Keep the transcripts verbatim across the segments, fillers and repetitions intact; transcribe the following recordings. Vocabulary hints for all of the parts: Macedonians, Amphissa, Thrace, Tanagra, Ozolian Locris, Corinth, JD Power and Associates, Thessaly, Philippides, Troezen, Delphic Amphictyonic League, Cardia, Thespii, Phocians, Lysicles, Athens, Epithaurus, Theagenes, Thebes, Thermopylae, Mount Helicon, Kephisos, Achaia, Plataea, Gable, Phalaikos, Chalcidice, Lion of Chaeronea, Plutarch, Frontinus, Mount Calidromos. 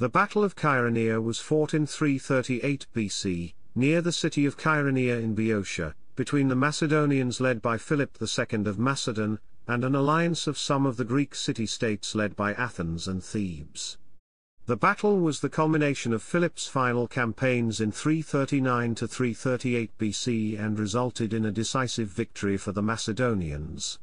The Battle of Chaeronea was fought in three thirty-eight B C, near the city of Chaeronea in Boeotia, between the Macedonians led by Philip the Second of Macedon, and an alliance of some of the Greek city-states led by Athens and Thebes. The battle was the culmination of Philip's final campaigns in three thirty-nine to three thirty-eight B C and resulted in a decisive victory for the Macedonians.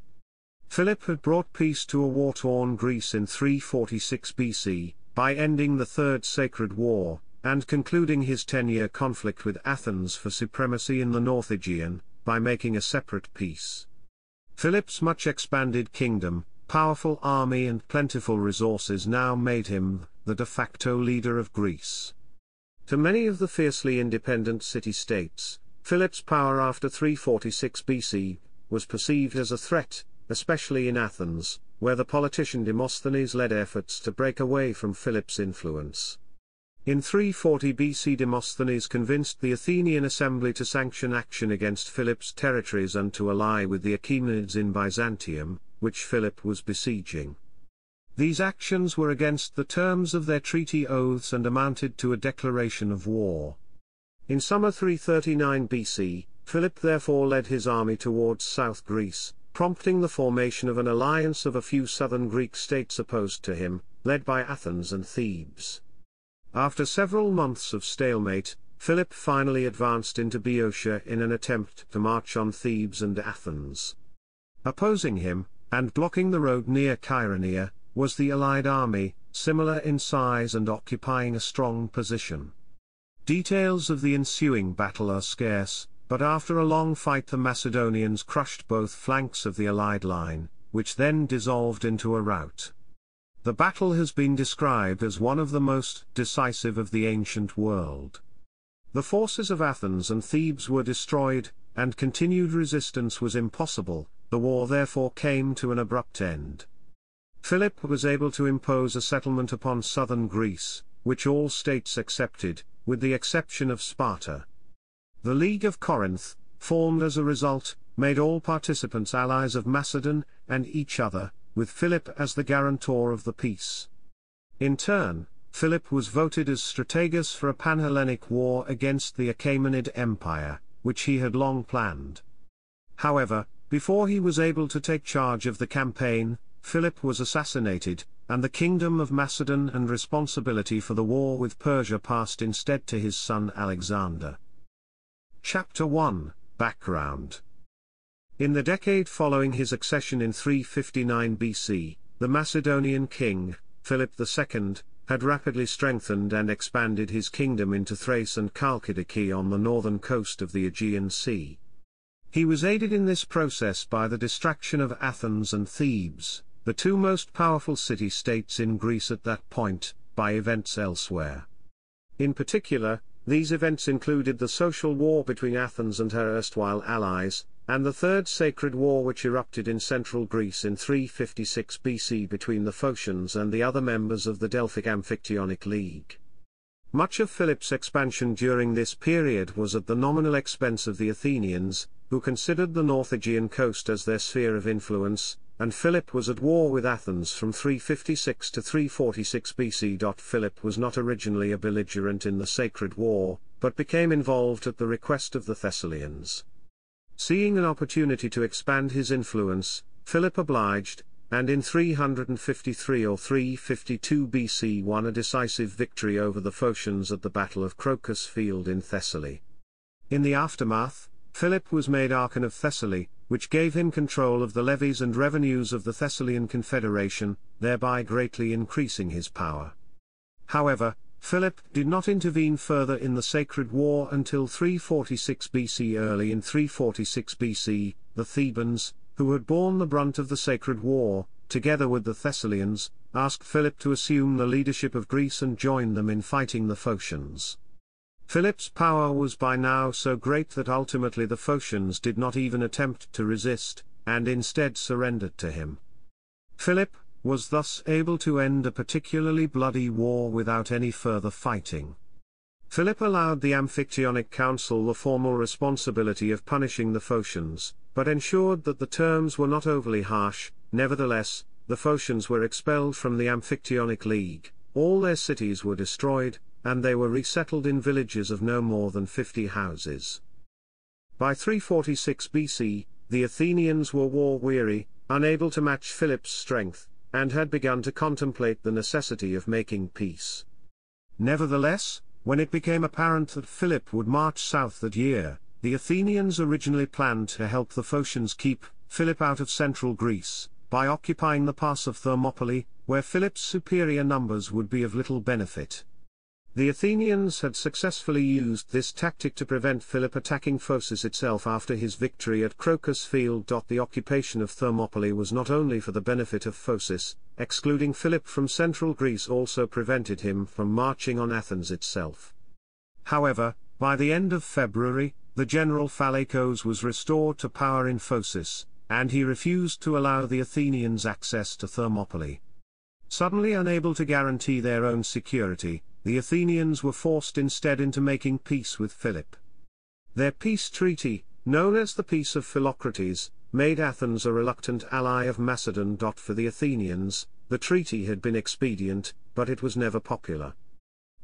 Philip had brought peace to a war-torn Greece in three forty-six B C, by ending the Third Sacred War, and concluding his ten-year conflict with Athens for supremacy in the North Aegean, by making a separate peace. Philip's much expanded kingdom, powerful army and plentiful resources now made him the de facto leader of Greece. To many of the fiercely independent city-states, Philip's power after three forty-six B C was perceived as a threat, especially in Athens, where the politician Demosthenes led efforts to break away from Philip's influence. In three forty B C, Demosthenes convinced the Athenian assembly to sanction action against Philip's territories and to ally with the Achaemenids in Byzantium, which Philip was besieging. These actions were against the terms of their treaty oaths and amounted to a declaration of war. In summer three thirty-nine B C, Philip therefore led his army towards South Greece, prompting the formation of an alliance of a few southern Greek states opposed to him, led by Athens and Thebes. After several months of stalemate, Philip finally advanced into Boeotia in an attempt to march on Thebes and Athens. Opposing him, and blocking the road near Chaeronea, was the allied army, similar in size and occupying a strong position. Details of the ensuing battle are scarce, but after a long fight the Macedonians crushed both flanks of the allied line, which then dissolved into a rout. The battle has been described as one of the most decisive of the ancient world. The forces of Athens and Thebes were destroyed, and continued resistance was impossible. The war therefore came to an abrupt end. Philip was able to impose a settlement upon southern Greece, which all states accepted, with the exception of Sparta. The League of Corinth, formed as a result, made all participants allies of Macedon and each other, with Philip as the guarantor of the peace. In turn, Philip was voted as strategos for a Panhellenic war against the Achaemenid Empire, which he had long planned. However, before he was able to take charge of the campaign, Philip was assassinated, and the kingdom of Macedon and responsibility for the war with Persia passed instead to his son Alexander. Chapter one, Background. In the decade following his accession in three fifty-nine B C, the Macedonian king, Philip the Second, had rapidly strengthened and expanded his kingdom into Thrace and Chalcidice on the northern coast of the Aegean Sea. He was aided in this process by the distraction of Athens and Thebes, the two most powerful city-states in Greece at that point, by events elsewhere. In particular, these events included the social war between Athens and her erstwhile allies, and the Third Sacred War which erupted in central Greece in three fifty-six B C between the Phocians and the other members of the Delphic Amphictyonic League. Much of Philip's expansion during this period was at the nominal expense of the Athenians, who considered the North Aegean coast as their sphere of influence, and Philip was at war with Athens from three fifty-six to three forty-six B C. Philip was not originally a belligerent in the Sacred War, but became involved at the request of the Thessalians. Seeing an opportunity to expand his influence, Philip obliged, and in three fifty-three or three fifty-two B C won a decisive victory over the Phocians at the Battle of Crocus Field in Thessaly. In the aftermath, Philip was made Archon of Thessaly, which gave him control of the levies and revenues of the Thessalian Confederation, thereby greatly increasing his power. However, Philip did not intervene further in the Sacred War until three forty-six B C. Early in three forty-six B C, the Thebans, who had borne the brunt of the Sacred War, together with the Thessalians, asked Philip to assume the leadership of Greece and join them in fighting the Phocians. Philip's power was by now so great that ultimately the Phocians did not even attempt to resist, and instead surrendered to him. Philip was thus able to end a particularly bloody war without any further fighting. Philip allowed the Amphictyonic Council the formal responsibility of punishing the Phocians, but ensured that the terms were not overly harsh. Nevertheless, the Phocians were expelled from the Amphictyonic League, all their cities were destroyed, and they were resettled in villages of no more than fifty houses. By three forty-six B C, the Athenians were war-weary, unable to match Philip's strength, and had begun to contemplate the necessity of making peace. Nevertheless, when it became apparent that Philip would march south that year, the Athenians originally planned to help the Phocians keep Philip out of central Greece, by occupying the pass of Thermopylae, where Philip's superior numbers would be of little benefit. The Athenians had successfully used this tactic to prevent Philip attacking Phocis itself after his victory at Crocus Field. The occupation of Thermopylae was not only for the benefit of Phocis, excluding Philip from central Greece also prevented him from marching on Athens itself. However, by the end of February, the general Phalaikos was restored to power in Phocis, and he refused to allow the Athenians access to Thermopylae. Suddenly unable to guarantee their own security, the Athenians were forced instead into making peace with Philip. Their peace treaty, known as the Peace of Philocrates, made Athens a reluctant ally of Macedon. For the Athenians, the treaty had been expedient, but it was never popular.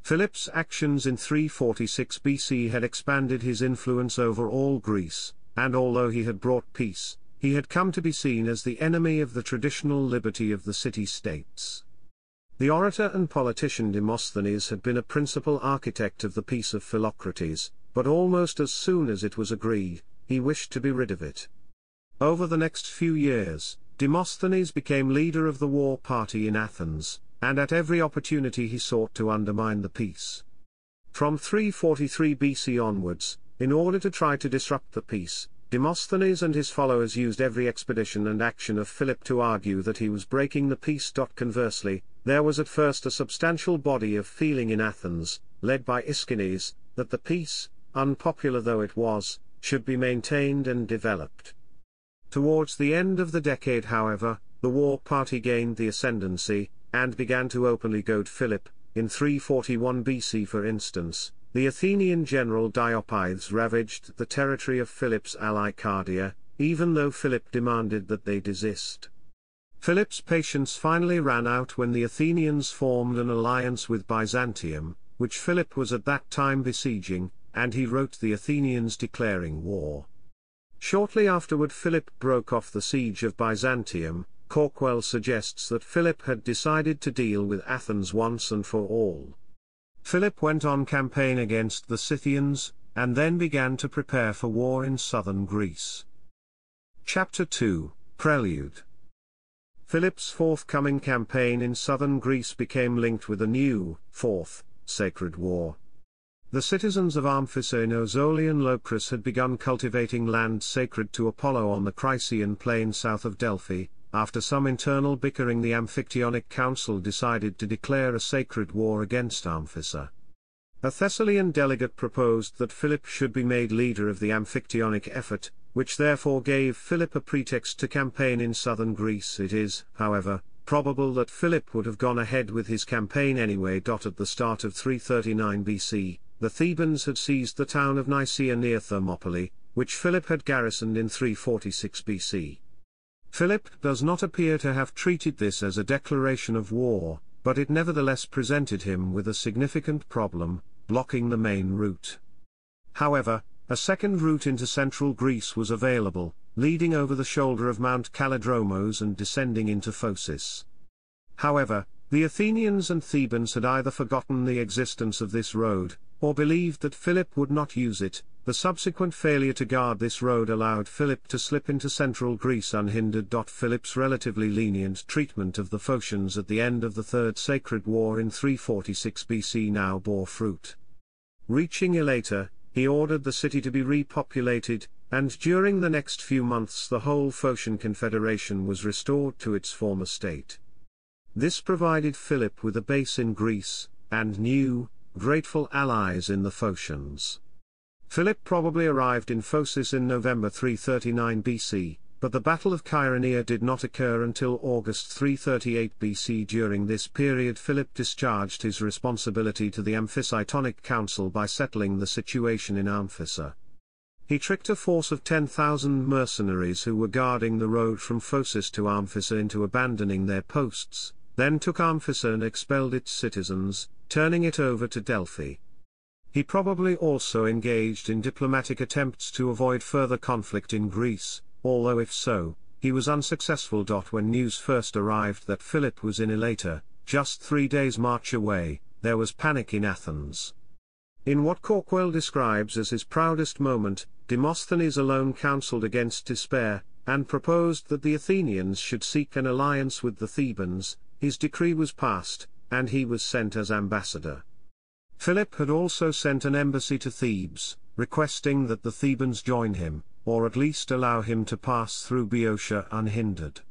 Philip's actions in three forty-six B C had expanded his influence over all Greece, and although he had brought peace, he had come to be seen as the enemy of the traditional liberty of the city-states. The orator and politician Demosthenes had been a principal architect of the Peace of Philocrates, but almost as soon as it was agreed, he wished to be rid of it. Over the next few years, Demosthenes became leader of the war party in Athens, and at every opportunity he sought to undermine the peace. From three forty-three B C onwards, in order to try to disrupt the peace, Demosthenes and his followers used every expedition and action of Philip to argue that he was breaking the peace. Conversely, there was at first a substantial body of feeling in Athens, led by Aeschines, that the peace, unpopular though it was, should be maintained and developed. Towards the end of the decade, however, the war party gained the ascendancy, and began to openly goad Philip. In three forty-one B C, for instance, the Athenian general Diopithes ravaged the territory of Philip's ally Cardia, even though Philip demanded that they desist. Philip's patience finally ran out when the Athenians formed an alliance with Byzantium, which Philip was at that time besieging, and he wrote the Athenians declaring war. Shortly afterward, Philip broke off the siege of Byzantium. Cawkwell suggests that Philip had decided to deal with Athens once and for all. Philip went on campaign against the Scythians, and then began to prepare for war in southern Greece. Chapter two, Prelude. Philip's forthcoming campaign in southern Greece became linked with a new, fourth, sacred war. The citizens of Amphissa in Ozolian Locris had begun cultivating land sacred to Apollo on the Chrysean plain south of Delphi. After some internal bickering, the Amphictyonic Council decided to declare a sacred war against Amphissa. A Thessalian delegate proposed that Philip should be made leader of the Amphictyonic effort, which therefore gave Philip a pretext to campaign in southern Greece. It is, however, probable that Philip would have gone ahead with his campaign anyway. At the start of three thirty-nine B C, the Thebans had seized the town of Nicaea near Thermopylae, which Philip had garrisoned in three forty-six B C. Philip does not appear to have treated this as a declaration of war, but it nevertheless presented him with a significant problem, blocking the main route. However, a second route into central Greece was available, leading over the shoulder of Mount Calidromos and descending into Phocis. However, the Athenians and Thebans had either forgotten the existence of this road, or believed that Philip would not use it. The subsequent failure to guard this road allowed Philip to slip into central Greece unhindered. Philip's relatively lenient treatment of the Phocians at the end of the Third Sacred War in three forty-six B C now bore fruit. Reaching Elata, he ordered the city to be repopulated, and during the next few months the whole Phocian confederation was restored to its former state. This provided Philip with a base in Greece, and new, grateful allies in the Phocians. Philip probably arrived in Phocis in November three thirty-nine B C, but the Battle of Chaeronea did not occur until August three thirty-eight B C. During this period, Philip discharged his responsibility to the Amphictyonic Council by settling the situation in Amphissa. He tricked a force of ten thousand mercenaries who were guarding the road from Phocis to Amphissa into abandoning their posts, then took Amphissa and expelled its citizens, turning it over to Delphi. He probably also engaged in diplomatic attempts to avoid further conflict in Greece, although if so, he was unsuccessful. When news first arrived that Philip was in Elater, just three days' march away, there was panic in Athens. In what Cawkwell describes as his proudest moment, Demosthenes alone counselled against despair, and proposed that the Athenians should seek an alliance with the Thebans. His decree was passed, and he was sent as ambassador. Philip had also sent an embassy to Thebes, requesting that the Thebans join him, or at least allow him to pass through Boeotia unhindered.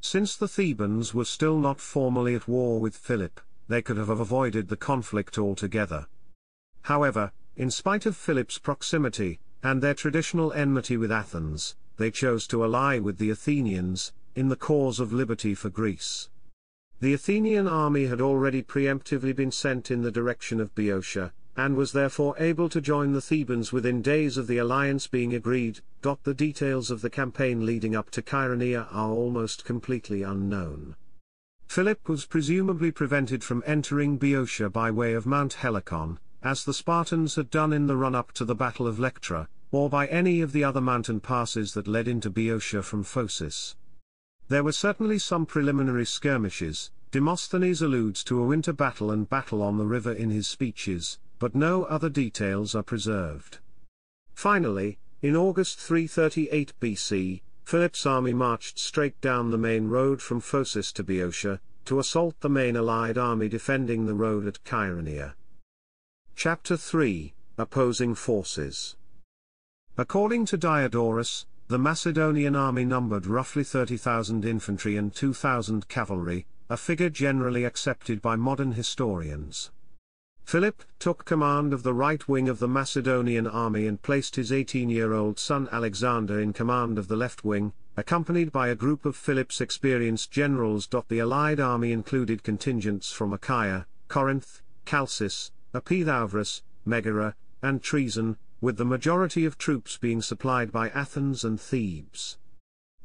Since the Thebans were still not formally at war with Philip, they could have avoided the conflict altogether. However, in spite of Philip's proximity, and their traditional enmity with Athens, they chose to ally with the Athenians, in the cause of liberty for Greece. The Athenian army had already preemptively been sent in the direction of Boeotia, and was therefore able to join the Thebans within days of the alliance being agreed. The details of the campaign leading up to Chaeronea are almost completely unknown. Philip was presumably prevented from entering Boeotia by way of Mount Helicon, as the Spartans had done in the run-up to the Battle of Lectra, or by any of the other mountain passes that led into Boeotia from Phocis. There were certainly some preliminary skirmishes. Demosthenes alludes to a winter battle and battle on the river in his speeches, but no other details are preserved. Finally, in August three thirty-eight B C, Philip's army marched straight down the main road from Phocis to Boeotia, to assault the main allied army defending the road at Chaeronea. Chapter three, Opposing Forces. According to Diodorus, the Macedonian army numbered roughly thirty thousand infantry and two thousand cavalry, a figure generally accepted by modern historians. Philip took command of the right wing of the Macedonian army and placed his eighteen-year-old son Alexander in command of the left wing, accompanied by a group of Philip's experienced generals. The allied army included contingents from Achaia, Corinth, Chalcis, Epithaurus, Megara, and Troezen, with the majority of troops being supplied by Athens and Thebes.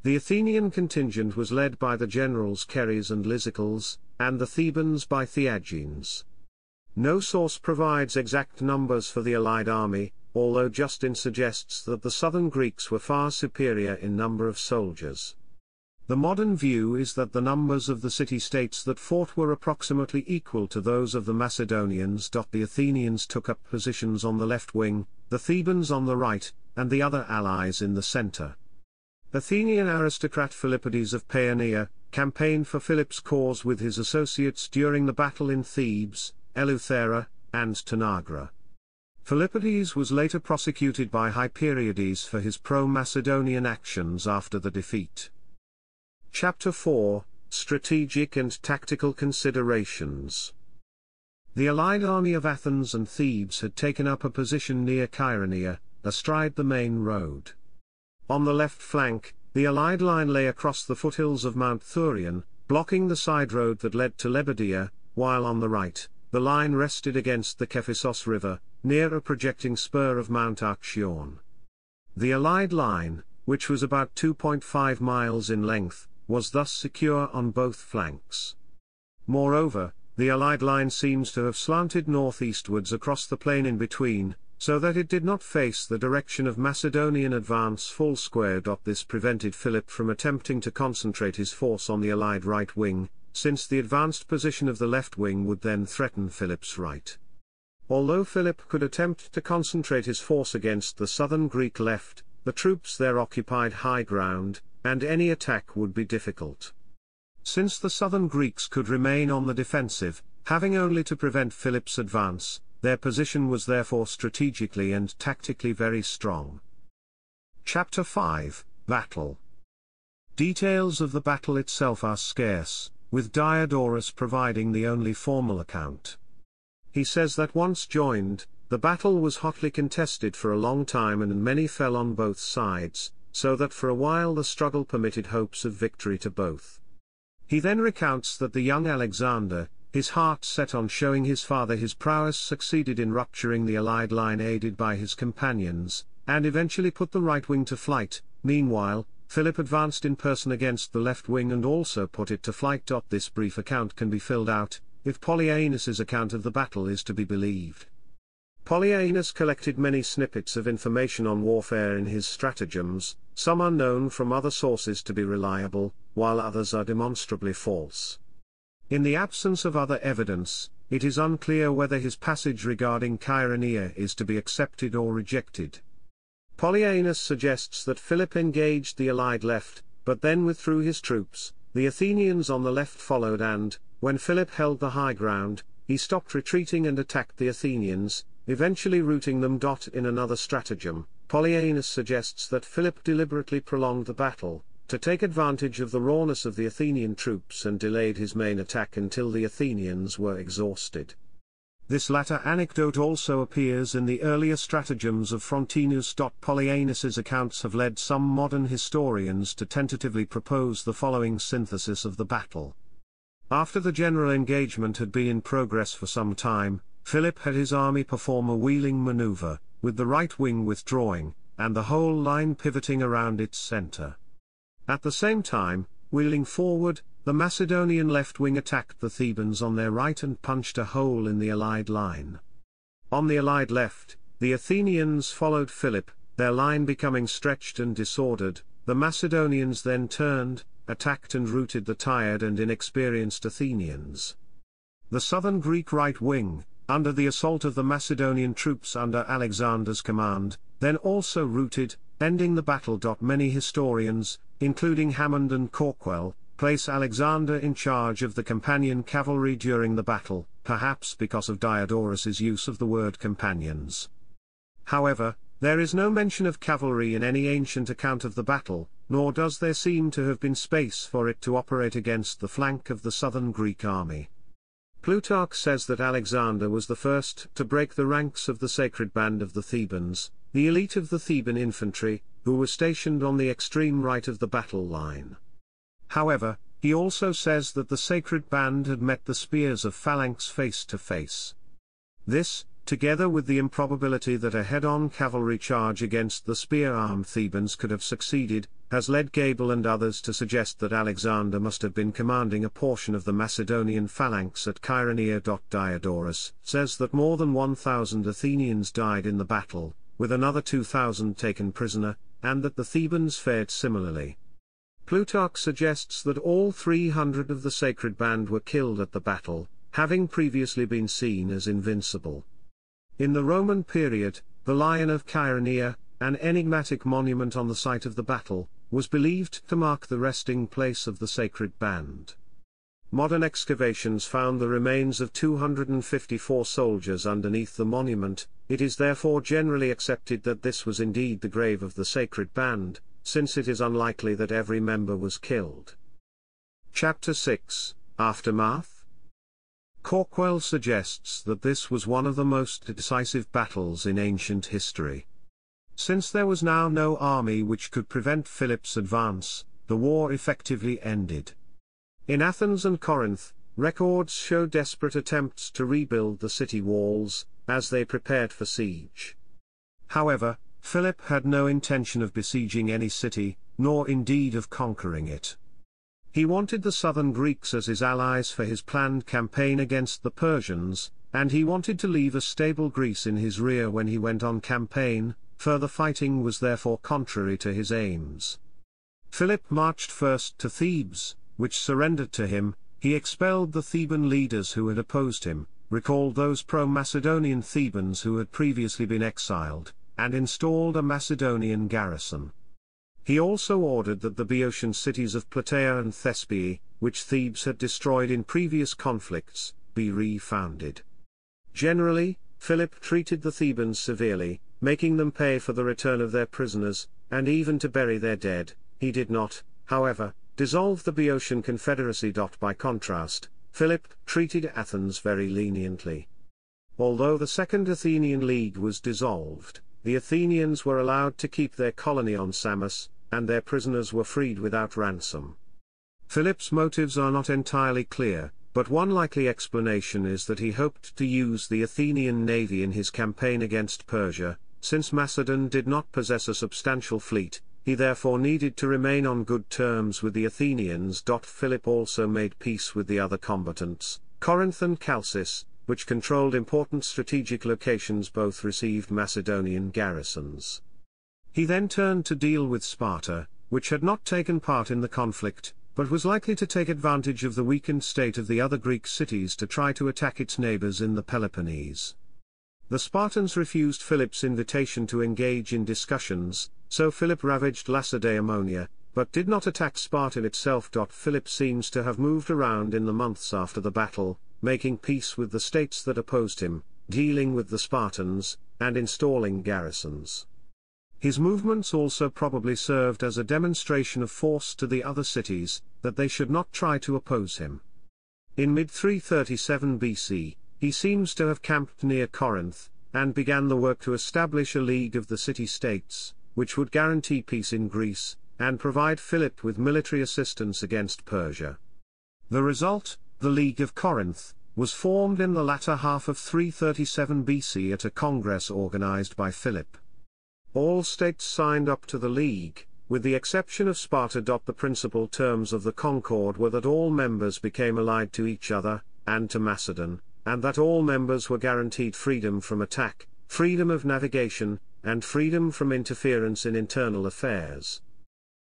The Athenian contingent was led by the generals Keres and Lysicles, and the Thebans by Theagenes. No source provides exact numbers for the allied army, although Justin suggests that the southern Greeks were far superior in number of soldiers. The modern view is that the numbers of the city-states that fought were approximately equal to those of the Macedonians. The Athenians took up positions on the left wing, the Thebans on the right, and the other allies in the centre. Athenian aristocrat Philippides of Paeania campaigned for Philip's cause with his associates during the battle in Thebes, Eleuthera, and Tanagra. Philippides was later prosecuted by Hyperiades for his pro-Macedonian actions after the defeat. Chapter four, Strategic and Tactical Considerations. The allied army of Athens and Thebes had taken up a position near Chaeronea, astride the main road. On the left flank, the allied line lay across the foothills of Mount Thurian, blocking the side road that led to Lebedea, while on the right, the line rested against the Kephisos River, near a projecting spur of Mount Archion. The allied line, which was about two point five miles in length, was thus secure on both flanks. Moreover, the allied line seems to have slanted northeastwards across the plain in between, so that it did not face the direction of Macedonian advance full square. This prevented Philip from attempting to concentrate his force on the allied right wing, since the advanced position of the left wing would then threaten Philip's right. Although Philip could attempt to concentrate his force against the southern Greek left, the troops there occupied high ground, and any attack would be difficult. Since the southern Greeks could remain on the defensive, having only to prevent Philip's advance, their position was therefore strategically and tactically very strong. Chapter five, Battle. Details of the battle itself are scarce, with Diodorus providing the only formal account. He says that once joined, the battle was hotly contested for a long time and many fell on both sides, so that for a while the struggle permitted hopes of victory to both. He then recounts that the young Alexander, his heart set on showing his father his prowess, succeeded in rupturing the allied line aided by his companions, and eventually put the right wing to flight. Meanwhile, Philip advanced in person against the left wing and also put it to flight. This brief account can be filled out, if Polyaenus's account of the battle is to be believed. Polyaenus collected many snippets of information on warfare in his stratagems, some are known from other sources to be reliable, while others are demonstrably false. In the absence of other evidence, it is unclear whether his passage regarding Chaeronea is to be accepted or rejected. Polyaenus suggests that Philip engaged the allied left, but then withdrew his troops. The Athenians on the left followed and, when Philip held the high ground, he stopped retreating and attacked the Athenians, eventually routing them. In another stratagem, Polyaenus suggests that Philip deliberately prolonged the battle, to take advantage of the rawness of the Athenian troops and delayed his main attack until the Athenians were exhausted. This latter anecdote also appears in the earlier stratagems of Frontinus. Polyaenus's accounts have led some modern historians to tentatively propose the following synthesis of the battle. After the general engagement had been in progress for some time, Philip had his army perform a wheeling maneuver, with the right wing withdrawing, and the whole line pivoting around its center. At the same time, wheeling forward, the Macedonian left wing attacked the Thebans on their right and punched a hole in the allied line. On the allied left, the Athenians followed Philip, their line becoming stretched and disordered. The Macedonians then turned, attacked and routed the tired and inexperienced Athenians. The southern Greek right wing, under the assault of the Macedonian troops under Alexander's command, then also routed, ending the battle. Many historians, including Hammond and Cawkwell, place Alexander in charge of the companion cavalry during the battle, perhaps because of Diodorus's use of the word companions. However, there is no mention of cavalry in any ancient account of the battle, nor does there seem to have been space for it to operate against the flank of the southern Greek army. Plutarch says that Alexander was the first to break the ranks of the Sacred Band of the Thebans, the elite of the Theban infantry, who were stationed on the extreme right of the battle line. However, he also says that the Sacred Band had met the spears of phalanx face to face. This, together with the improbability that a head-on cavalry charge against the spear-armed Thebans could have succeeded, has led Gable and others to suggest that Alexander must have been commanding a portion of the Macedonian phalanx at Chaeronea. Diodorus says that more than one thousand Athenians died in the battle, with another two thousand taken prisoner, and that the Thebans fared similarly. Plutarch suggests that all three hundred of the Sacred Band were killed at the battle, having previously been seen as invincible. In the Roman period, the Lion of Chaeronea, an enigmatic monument on the site of the battle, was believed to mark the resting place of the Sacred Band. Modern excavations found the remains of two hundred fifty-four soldiers underneath the monument. It is therefore generally accepted that this was indeed the grave of the Sacred Band, since it is unlikely that every member was killed. Chapter six, Aftermath. Cawkwell suggests that this was one of the most decisive battles in ancient history. Since there was now no army which could prevent Philip's advance, the war effectively ended. In Athens and Corinth, records show desperate attempts to rebuild the city walls, as they prepared for siege. However, Philip had no intention of besieging any city, nor indeed of conquering it. He wanted the southern Greeks as his allies for his planned campaign against the Persians, and he wanted to leave a stable Greece in his rear when he went on campaign. Further fighting was therefore contrary to his aims. Philip marched first to Thebes, which surrendered to him. He expelled the Theban leaders who had opposed him, recalled those pro-Macedonian Thebans who had previously been exiled, and installed a Macedonian garrison. He also ordered that the Boeotian cities of Plataea and Thespii, which Thebes had destroyed in previous conflicts, be refounded. Generally, Philip treated the Thebans severely, making them pay for the return of their prisoners, and even to bury their dead. He did not, however, dissolve the Boeotian Confederacy. By contrast, Philip treated Athens very leniently. Although the Second Athenian League was dissolved, the Athenians were allowed to keep their colony on Samos, and their prisoners were freed without ransom. Philip's motives are not entirely clear, but one likely explanation is that he hoped to use the Athenian navy in his campaign against Persia. Since Macedon did not possess a substantial fleet, he therefore needed to remain on good terms with the Athenians. Philip also made peace with the other combatants. Corinth and Chalcis, which controlled important strategic locations, both received Macedonian garrisons. He then turned to deal with Sparta, which had not taken part in the conflict, but was likely to take advantage of the weakened state of the other Greek cities to try to attack its neighbors in the Peloponnese. The Spartans refused Philip's invitation to engage in discussions, so Philip ravaged Lacedaemonia, but did not attack Sparta itself. Philip seems to have moved around in the months after the battle, making peace with the states that opposed him, dealing with the Spartans, and installing garrisons. His movements also probably served as a demonstration of force to the other cities, that they should not try to oppose him. In mid three thirty-seven B C, he seems to have camped near Corinth, and began the work to establish a league of the city-states, which would guarantee peace in Greece, and provide Philip with military assistance against Persia. The result, the League of Corinth, was formed in the latter half of three thirty-seven B C at a congress organized by Philip. All states signed up to the League, with the exception of Sparta. The principal terms of the Concord were that all members became allied to each other, and to Macedon, and that all members were guaranteed freedom from attack, freedom of navigation, and freedom from interference in internal affairs.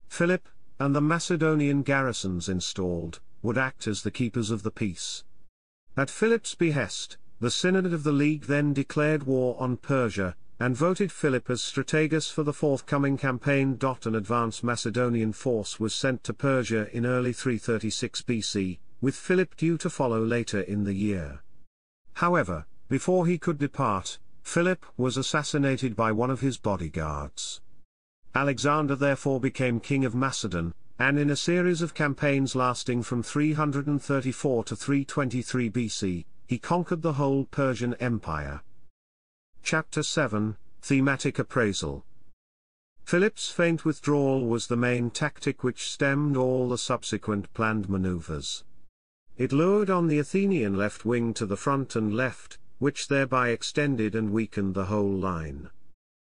Philip, and the Macedonian garrisons installed, would act as the keepers of the peace. At Philip's behest, the Synod of the League then declared war on Persia, and voted Philip as strategus for the forthcoming campaign. An advance Macedonian force was sent to Persia in early three thirty-six B C, with Philip due to follow later in the year. However, before he could depart, Philip was assassinated by one of his bodyguards. Alexander therefore became king of Macedon, and in a series of campaigns lasting from three thirty-four to three twenty-three B C, he conquered the whole Persian Empire. Chapter seven, Thematic Appraisal. Philip's feint withdrawal was the main tactic which stemmed all the subsequent planned maneuvers. It lured on the Athenian left wing to the front and left, which thereby extended and weakened the whole line.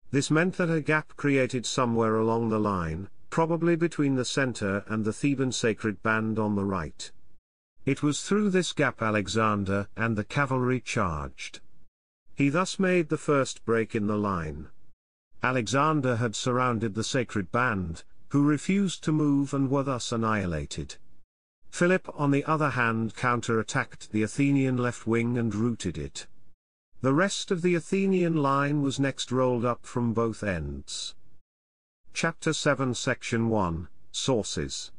This meant that a gap created somewhere along the line, probably between the center and the Theban Sacred Band on the right. It was through this gap Alexander and the cavalry charged. He thus made the first break in the line. Alexander had surrounded the Sacred Band, who refused to move and were thus annihilated. Philip, on the other hand, counter-attacked the Athenian left wing and routed it. The rest of the Athenian line was next rolled up from both ends. Chapter seven, Section one, Sources.